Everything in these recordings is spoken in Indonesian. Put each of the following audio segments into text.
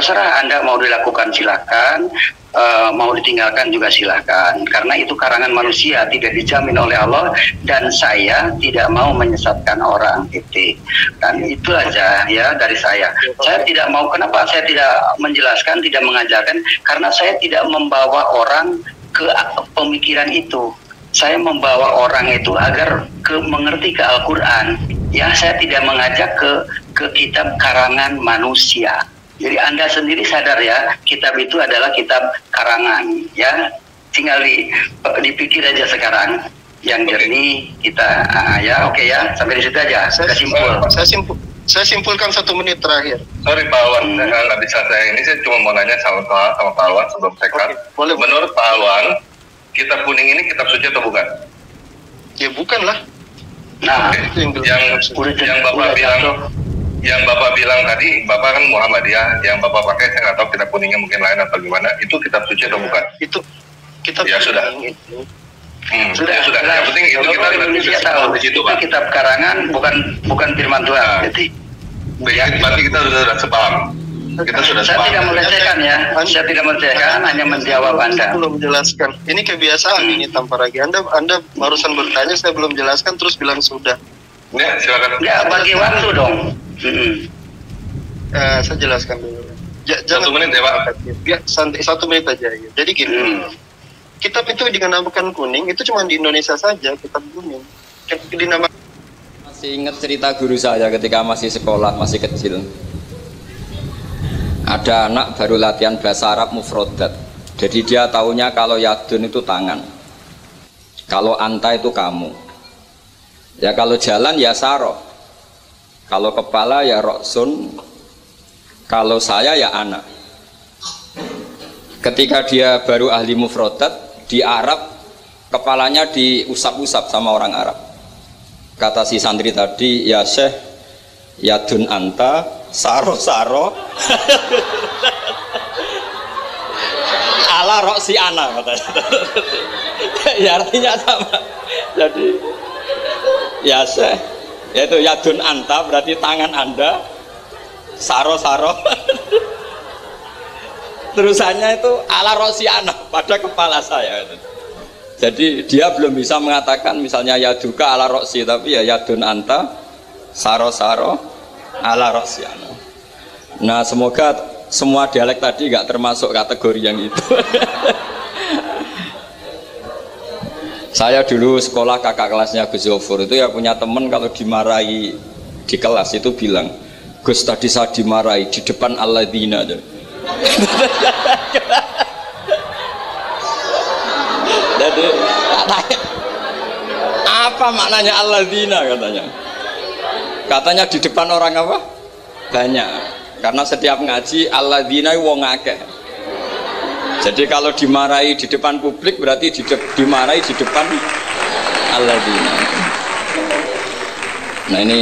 terserah Anda mau dilakukan silakan, mau ditinggalkan juga silakan, karena itu karangan manusia, tidak dijamin oleh Allah, dan saya tidak mau menyesatkan orang, titik. Dan itu aja ya dari saya. Saya tidak mau, kenapa saya tidak menjelaskan, tidak mengajarkan, karena saya tidak membawa orang ke pemikiran itu. Saya membawa orang itu agar mengerti ke Al-Qur'an. Ya, saya tidak mengajak ke kitab karangan manusia. Jadi Anda sendiri sadar ya, kitab itu adalah kitab karangan, ya. Tinggal dipikir aja sekarang, yang jernih kita, ya, oke ya, sampai di situ aja. Saya simpulkan 1 menit terakhir. Sorry Pak Alwan, saya nggak bisa saya ini, saya cuma mau nanya sama Pak Alwan sebelum saya cut. Boleh. Menurut Pak Alwan, kitab kuning ini kitab suci atau bukan? Ya bukan lah. Nah, yang Bapak bilang. Yang Bapak bilang tadi, Bapak kan Muhammadiyah, yang Bapak pakai saya nggak tahu kitab kuningnya mungkin lain atau gimana, itu kitab suci atau bukan? Itu kitab ya sudah. Sudah. Yang penting itu kita Indonesia tahu. Itu kitab karangan, bukan firman Tuhan. Nah, jadi berarti kita sudah sepaham. Kita sudah sepaham. Saya tidak melecehkan ya. Saya tidak melecehkan, hanya menjawab Anda. Belum jelaskan. Ini kebiasaan ini tanpa lagi. Anda barusan bertanya, saya belum jelaskan terus bilang sudah. Ya, silakan. Ya, bagi waktu dong. Saya jelaskan dulu. Jangan 1 menit ya Pak. Ya, santai, 1 menit aja ya. Jadi gini, kitab itu dinamakan kuning, itu cuma di Indonesia saja kitab kuning. Masih ingat cerita guru saya ketika masih sekolah, masih kecil. Ada anak baru latihan bahasa Arab mufrodat. Jadi dia taunya kalau yadun itu tangan, kalau anta itu kamu, ya kalau jalan ya saroh, kalau kepala ya roksun, kalau saya ya anak. Ketika dia baru ahli mufrodat di Arab, kepalanya diusap-usap sama orang Arab. Kata si santri tadi, ya Syekh, ya dun anta, saro-saro ala rok si ana, katanya. Ya artinya sama. Jadi ya Syekh, yaitu yadun anta berarti tangan Anda, saro-saro terusannya itu ala rosiana, pada kepala saya. Jadi dia belum bisa mengatakan misalnya yaduka ala rosi, tapi ya yadun anta saro-saro ala rosiana. Nah semoga semua dialek tadi nggak termasuk kategori yang itu. Saya dulu sekolah kakak kelasnya Gizofur itu ya punya temen, kalau dimarahi di kelas itu bilang, Gus tadi saya dimarahi di depan Alladzina. Jadi apa maknanya Alladzina, katanya di depan orang apa? Banyak, karena setiap ngaji Alladzina wong akeh. Jadi kalau dimarahi di depan publik berarti dimarahi di depan Alladzina. Nah ini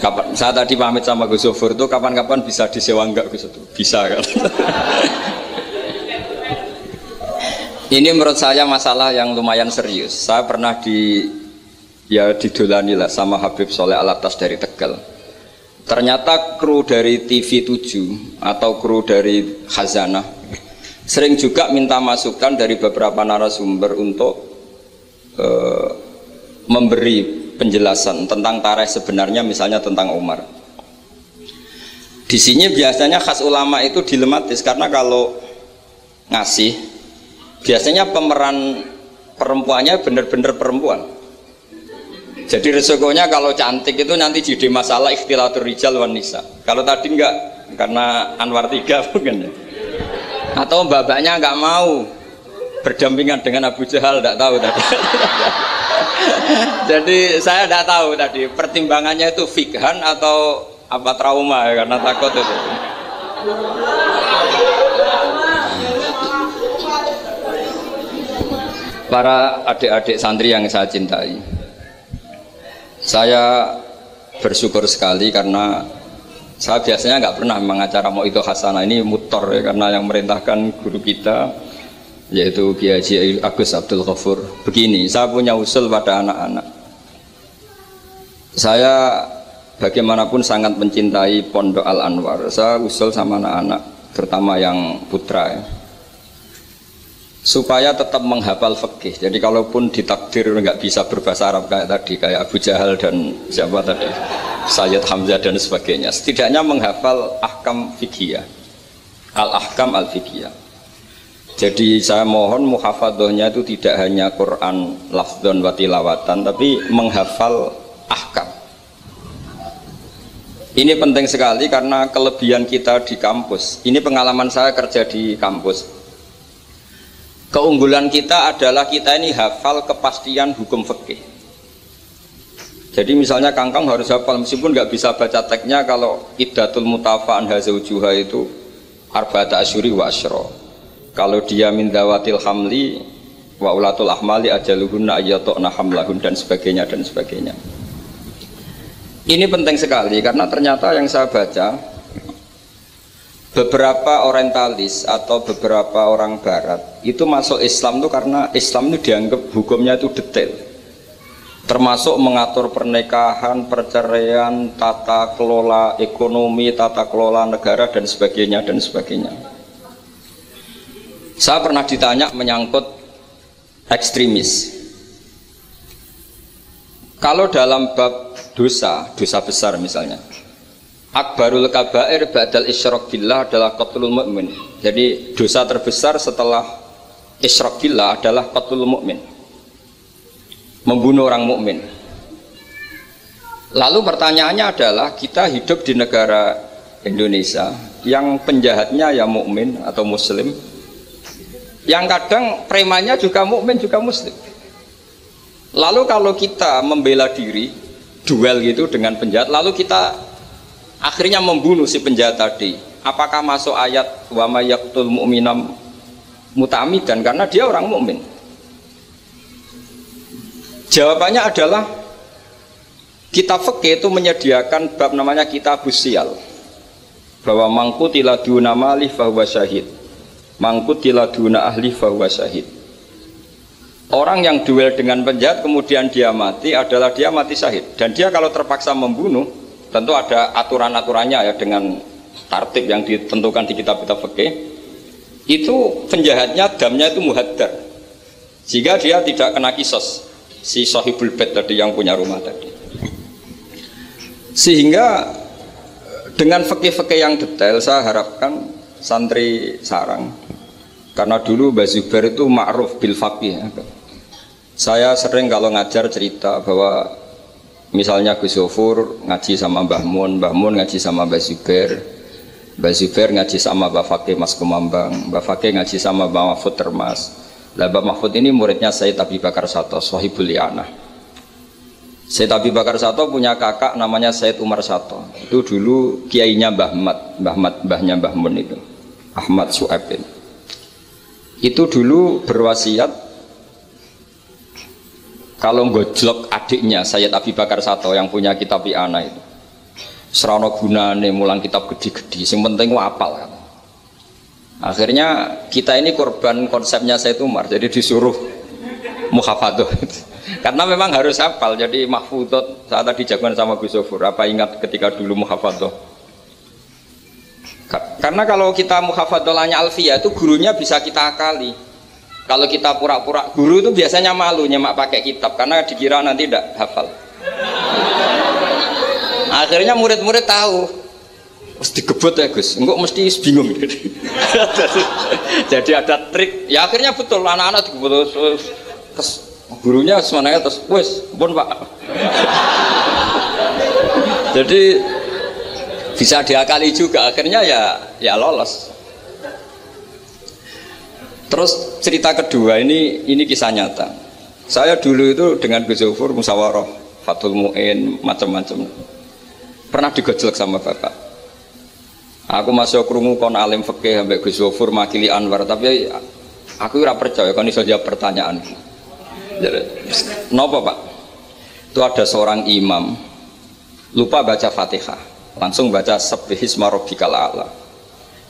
kapan, saya tadi pamit sama Gus Ghofur itu, kapan-kapan bisa disewa enggak Gus? Bisa kan? Ini menurut saya masalah yang lumayan serius. Saya pernah didolani lah sama Habib Soleh Alatas dari Tegal. Ternyata kru dari TV 7 atau kru dari Khazanah sering juga minta masukan dari beberapa narasumber untuk memberi penjelasan tentang tarikh sebenarnya, misalnya tentang Umar. Di sini biasanya khas ulama itu dilematis, karena kalau ngasih biasanya pemeran perempuannya benar-benar perempuan. Jadi resikonya kalau cantik itu nanti jadi masalah ikhtilatur rijal wan nisa. Kalau tadi enggak, karena Anwar 3 mungkin ya. Atau babaknya nggak mau berdampingan dengan Abu Jahal, nggak tahu tadi. Jadi saya nggak tahu tadi pertimbangannya itu fikhan atau apa, trauma ya, karena takut itu. Para adik-adik santri yang saya cintai, saya bersyukur sekali karena saya biasanya nggak pernah mengacara mau itu hasanah, ini mutor ya, karena yang merintahkan guru kita yaitu Kiai Haji Agus Abdul Ghafur. Begini, saya punya usul pada anak-anak. Saya bagaimanapun sangat mencintai Pondok Al Anwar. Saya usul sama anak-anak, terutama yang putra ya, supaya tetap menghafal fikih. Jadi kalaupun ditakdir nggak bisa berbahasa Arab kayak tadi, kayak Abu Jahal dan siapa tadi, Sayyid Hamzah dan sebagainya, setidaknya menghafal ahkam fikih, al-ahkam al-fikih. Jadi saya mohon muhafadohnya itu tidak hanya Quran lafzan wa tilawatan, tapi menghafal ahkam. Ini penting sekali karena kelebihan kita di kampus. Ini pengalaman saya kerja di kampus. Keunggulan kita adalah kita ini hafal kepastian hukum fikih. Jadi misalnya kangkang harus hafal, meskipun nggak bisa baca teksnya, kalau iddatul mutafa'an hazaujuha itu arba'ata asyuri wa asyro. Kalau dia min dawatil hamli wa ulatul ahmali ajaluhunna ayyatokna hamlahun dan sebagainya dan sebagainya. Ini penting sekali karena ternyata yang saya baca beberapa orientalis atau beberapa orang barat itu masuk Islam itu karena Islam itu dianggap hukumnya itu detail, termasuk mengatur pernikahan, perceraian, tata kelola ekonomi, tata kelola negara dan sebagainya dan sebagainya. Saya pernah ditanya menyangkut ekstremis. Kalau dalam bab dosa, dosa besar misalnya, akbarul kabair ba'dal isyrak billah adalah qatlul mu'min. Jadi dosa terbesar setelah isyrak billah adalah qatlul mu'min, membunuh orang mukmin. Lalu pertanyaannya adalah kita hidup di negara Indonesia yang penjahatnya ya mukmin atau muslim, yang kadang premannya juga mukmin juga muslim. Lalu kalau kita membela diri, duel gitu dengan penjahat, lalu kita akhirnya membunuh si penjahat tadi, apakah masuk ayat wa may yaqtul mu'minam muta'ammidan karena dia orang mukmin? Jawabannya adalah kitab fikih itu menyediakan bab namanya kitabus syiyal, bahwa mangkutila duna mali fa huwa syahid, mangkutila duna ahli fa huwa syahid. Orang yang duel dengan penjahat kemudian dia mati adalah dia mati syahid, dan dia kalau terpaksa membunuh tentu ada aturan-aturannya ya, dengan tartib yang ditentukan di kitab-kitab fikih. Itu penjahatnya damnya itu muhaddar, sehingga dia tidak kena kisos, si sahibul bait tadi yang punya rumah tadi. Sehingga dengan fikih-fikih yang detail, saya harapkan santri sarang, karena dulu Mbah Zubair itu ma'ruf bil faqih. Saya sering kalau ngajar cerita bahwa misalnya Gizofur ngaji sama Mbah Moen ngaji sama Mbah Zubair ngaji sama Mbak Fakih Mas Komambang, Mbak Fakih ngaji sama Mbak Mahfud Termas. Lah Mbak Mahfud ini muridnya Syekh Abi Bakar Syatha, Sahibul I'anah. Syekh Abi Bakar Syatha punya kakak namanya Syekh Umar Syatha. Itu dulu kiainya Mbah Mat, mbahnya Mbah Moen itu, Ahmad Su'epin. Itu dulu berwasiat kalau ngojlok adiknya Sayyid Abi Bakar Syatha yang punya kitab I'anah itu, serana gunane mulang kitab gede-gede, yang penting wapal kan. Akhirnya kita ini korban konsepnya Sayyid Umar, jadi disuruh muhafadhah karena memang harus hafal, jadi mahfudot. Saya tadi jagoan sama Gizofur, apa ingat ketika dulu muhafadhah, karena kalau kita muhafadhahnya alfiyah itu gurunya bisa kita akali. Kalau kita pura-pura guru itu biasanya malu nyemak pakai kitab karena dikira nanti tidak hafal. Akhirnya murid-murid tahu, mesti gebut ya Gus, enggak mesti bingung. Jadi ada trik. Ya akhirnya betul anak-anak digebut, terus gurunya semuanya terus wes, bon pak. Jadi bisa diakali juga. Akhirnya ya lolos. Terus cerita kedua ini kisah nyata. Saya dulu itu dengan Gizofur musyawarah Fathul Mu'in macam-macam. Pernah digojlek sama bapak. Aku masuk krungu kon alim fikih ambek Gizofur makili Anwar, tapi aku ora percaya kon iso jawab pertanyaan. Napa, Pak? Itu ada seorang imam lupa baca Fatihah, langsung baca Subhisma rabbikal a'la.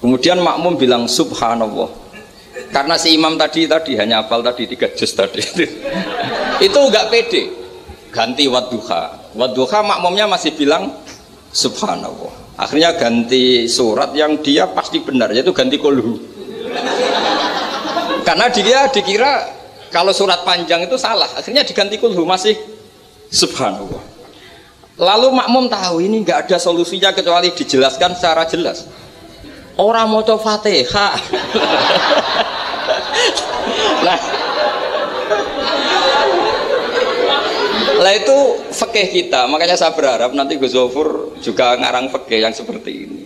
Kemudian makmum bilang subhanallah. Karena si imam tadi hanya hafal tadi 3 juz tadi itu nggak pede, ganti wadduha. Wadduha makmumnya masih bilang Subhanallah. Akhirnya ganti surat yang dia pasti benar, yaitu ganti qulhu. Karena dia dikira kalau surat panjang itu salah, akhirnya diganti qulhu masih subhanallah. Lalu makmum tahu ini nggak ada solusinya kecuali dijelaskan secara jelas. Orang maca Fatihah. Nah itu fikih kita. Makanya saya berharap nanti Gizofur juga ngarang fikih yang seperti ini.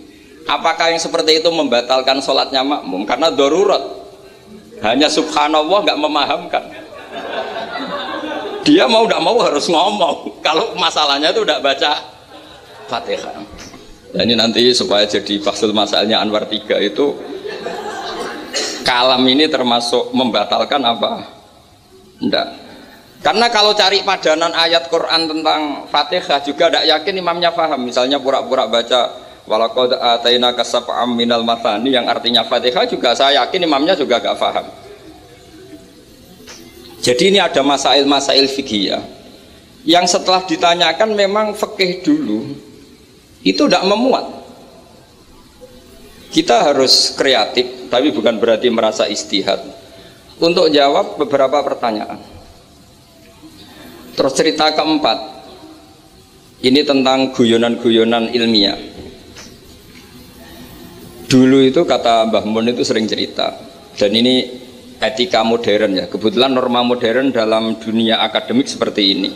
Apakah yang seperti itu membatalkan sholatnya makmum? Karena darurat. Hanya subhanallah nggak memahamkan. Dia mau tidak mau harus ngomong kalau masalahnya itu tidak baca Fatihah. Dan ini nanti supaya jadi fasil masalahnya Anwar 3 itu kalam ini termasuk membatalkan apa? Tidak. Karena kalau cari padanan ayat Quran tentang Fatihah juga tidak yakin imamnya paham. Misalnya pura-pura baca walaqad atainaka sab'am minal mathani yang artinya Fatihah juga saya yakin imamnya juga tidak paham. Jadi ini ada masail-masail fikih ya, yang setelah ditanyakan memang fikih dulu itu tidak memuat. Kita harus kreatif, tapi bukan berarti merasa istihad untuk jawab beberapa pertanyaan. Terus cerita keempat, ini tentang guyonan-guyonan ilmiah. Dulu itu kata Mbah Moen itu sering cerita, dan ini etika modern ya, kebetulan norma modern dalam dunia akademik seperti ini,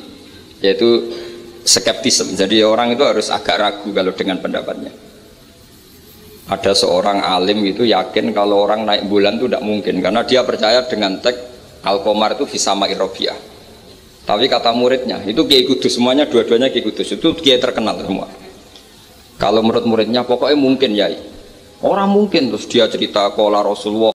yaitu skeptisme. Jadi orang itu harus agak ragu kalau dengan pendapatnya. Ada seorang alim itu yakin kalau orang naik bulan itu tidak mungkin, karena dia percaya dengan teks Al-Qamar itu fisama irobiah. Tapi kata muridnya, itu Kiai Kudus semuanya, dua-duanya Kiai Kudus, itu Kiai terkenal semua. Kalau menurut muridnya, pokoknya mungkin ya, orang mungkin. Terus dia cerita kola Rasulullah